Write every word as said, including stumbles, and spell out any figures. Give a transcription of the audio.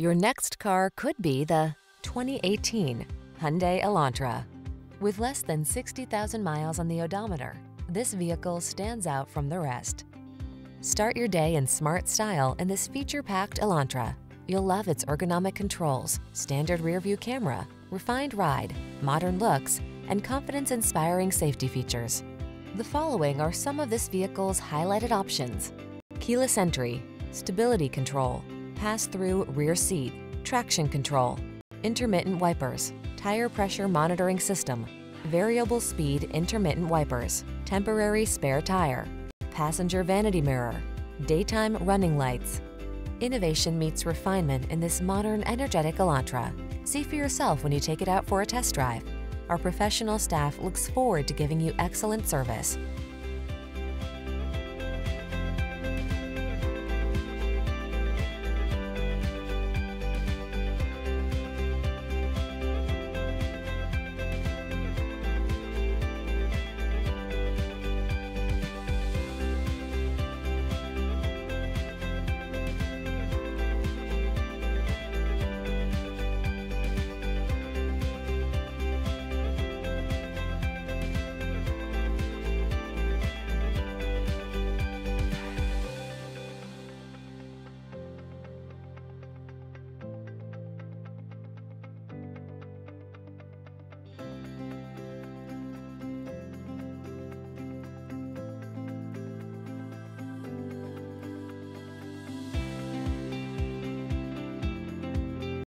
Your next car could be the twenty eighteen Hyundai Elantra. With less than sixty thousand miles on the odometer, this vehicle stands out from the rest. Start your day in smart style in this feature-packed Elantra. You'll love its ergonomic controls, standard rear-view camera, refined ride, modern looks, and confidence-inspiring safety features. The following are some of this vehicle's highlighted options: keyless entry, stability control, pass-through rear seat, traction control, intermittent wipers, tire pressure monitoring system, variable speed intermittent wipers, temporary spare tire, passenger vanity mirror, daytime running lights. Innovation meets refinement in this modern, energetic Elantra. See for yourself when you take it out for a test drive. Our professional staff looks forward to giving you excellent service.